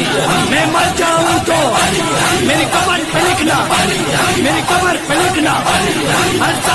मैं मर जाऊं तो मेरी कब्र पे लिखना, मेरी कब्र पे लिखना।